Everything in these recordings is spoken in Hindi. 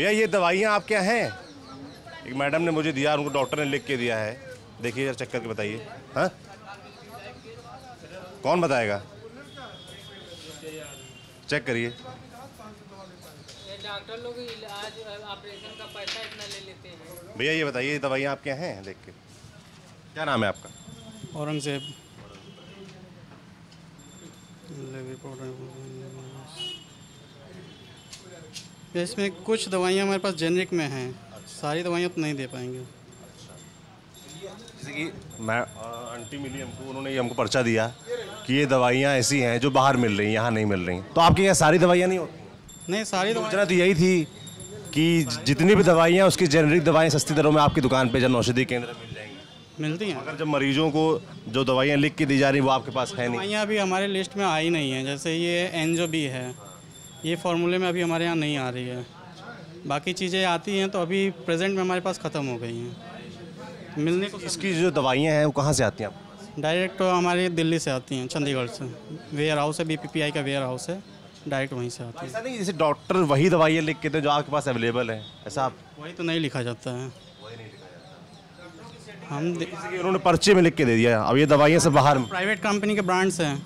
भैया ये दवाइयाँ आप क्या हैं? एक मैडम ने मुझे दिया, उनको डॉक्टर ने लिख के दिया है, देखिए जरा चेक करके बताइए। हाँ कौन बताएगा? चेक करिए। डॉक्टर लोग इलाज ऑपरेशन का पैसा इतना ले लेते हैं। भैया ये बताइए दवाइयाँ आप क्या हैं? देख के। क्या नाम है आपका? औरंगजेब। इसमें कुछ दवाइयाँ हमारे पास जेनरिक में हैं, सारी दवाइयाँ तो नहीं दे पाएंगे। जैसे कि मैं आंटी मिली हमको, उन्होंने ये हमको पर्चा दिया कि ये दवाइयाँ ऐसी हैं जो बाहर मिल रही हैं, यहाँ नहीं मिल रही। तो आपके यहाँ सारी दवाइयाँ नहीं होती? नहीं, सारी योजना तो यही थी कि जितनी भी दवाइयाँ उसकी जेनरिक दवाएं सस्ती दरों में आपकी दुकान पे जन औषधि केंद्र मिल जाएंगी, मिलती हैं। अगर जब मरीजों को जो दवाइयाँ लिख के दी जा रही वो आपके पास है नहीं, दवाइयाँ अभी हमारे लिस्ट में आई नहीं है। जैसे ये एनजोबी है, ये फार्मूले में अभी हमारे यहाँ नहीं आ रही है। बाकी चीज़ें आती हैं तो अभी प्रेजेंट में हमारे पास ख़त्म हो गई हैं मिलने को। इसकी जो दवाइयाँ हैं वो कहाँ से आती हैं? डायरेक्ट हमारे दिल्ली से आती हैं, चंडीगढ़ से। वेयर हाउस है, BPPI का वेयर हाउस है, डायरेक्ट वहीं से आती है। ऐसा नहीं जैसे डॉक्टर वही दवाइयाँ लिख के देते जो आपके पास अवेलेबल है, ऐसा आप वही तो नहीं लिखा जाता है। हम जैसे कि उन्होंने पर्चे में लिख के दे दिया, अब ये दवाइयाँ सब बाहर प्राइवेट कंपनी के ब्रांड्स हैं,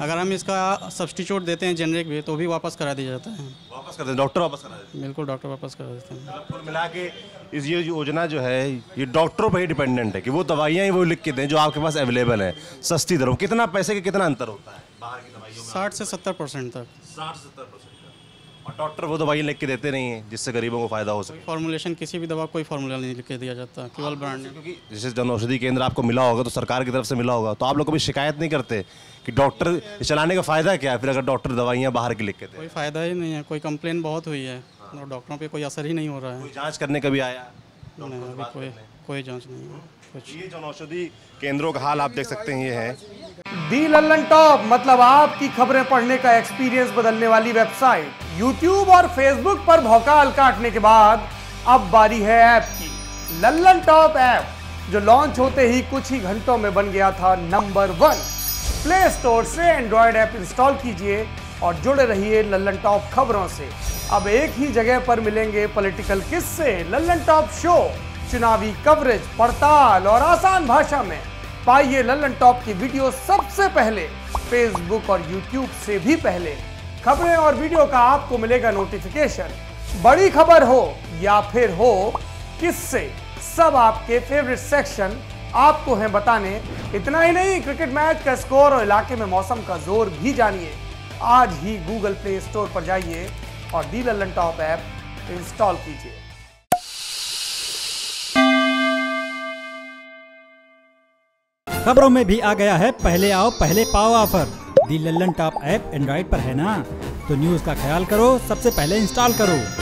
अगर हम इसका सब्सटीट्यूट देते हैं जेनरिक भी तो भी वापस करा दिया जाता है। वापस करते हैं डॉक्टर, वापस करा देते हैं। बिल्कुल डॉक्टर वापस करा देते हैं। कुल मिला के इस ये योजना जो है ये डॉक्टरों पर ही डिपेंडेंट है कि वो दवाइयाँ ही वो लिख के दें जो आपके पास अवेलेबल है सस्ती दरों। कितना पैसे का कितना अंतर होता है बाहर की दवाइयों में? 60 से 70% तक। 60 से 70%। और डॉक्टर वो दवाई लिख के देते नहीं है जिससे गरीबों को फायदा हो सके। फॉर्मुलेशन किसी भी दवा कोई फार्मूला नहीं लिख के दिया जाता, केवल ब्रांड। क्योंकि जैसे जन औषधि केंद्र आपको मिला होगा तो सरकार की तरफ से मिला होगा, तो आप लोग कभी शिकायत नहीं करते कि डॉक्टर चलाने का फ़ायदा क्या है फिर अगर डॉक्टर दवाइयाँ बाहर की लिख के देते? कोई फ़ायदा ही नहीं है, कोई कंप्लेन बहुत हुई है और डॉक्टरों पर कोई असर ही नहीं हो रहा है। कोई जाँच करने कभी आया? कोई जाँच नहीं है। ये जन औषधि केंद्रों का हाल आप देख सकते हैं, ये है दी लल्लन टॉप, मतलब आपकी खबरें पढ़ने का एक्सपीरियंस बदलने वाली वेबसाइट। YouTube और Facebook पर भौकाल काटने के बाद अब बारी है ऐप की। लल्लन टॉप ऐप जो लॉन्च होते ही कुछ ही घंटों में बन गया था नंबर 1। प्ले स्टोर से एंड्रॉयड ऐप इंस्टॉल कीजिए और जुड़े रहिए लल्लन टॉप खबरों से। अब एक ही जगह पर मिलेंगे पॉलिटिकल किस्से, लल्लन टॉप शो, चुनावी कवरेज, पड़ताल और आसान भाषा में। पाइए लल्लन टॉप की वीडियो सबसे पहले फेसबुक और यूट्यूब से भी पहले। खबरें और वीडियो का आपको मिलेगा नोटिफिकेशन। बड़ी खबर हो या फिर हो किससे, सब आपके फेवरेट सेक्शन आपको हैं बताने। इतना ही नहीं, क्रिकेट मैच का स्कोर और इलाके में मौसम का जोर भी जानिए। आज ही Google Play Store पर जाइए और the Lallantop app install कीजिए। खबरों में भी आ गया है पहले आओ पहले पाओ offer. The Lallantop app Android पर है ना, तो न्यूज का ख्याल करो, सबसे पहले इंस्टॉल करो।